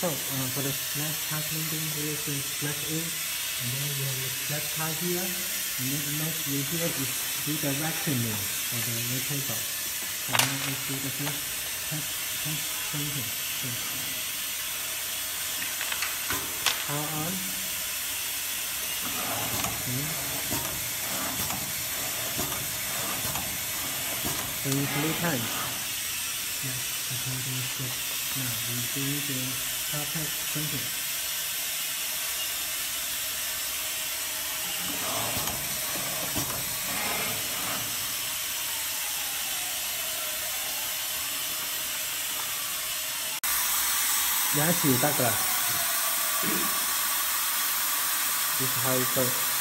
So for the Scratch Card printing, we will plug in, and then we have the Scratch Card here, and then next we here is do the rectangle for the rectangle. So now let's do the first touch printing. So power on. Okay. Doing 3 times. Yes, I can do this. Now we do the perfect printing. Yes, you got it. This is how it goes.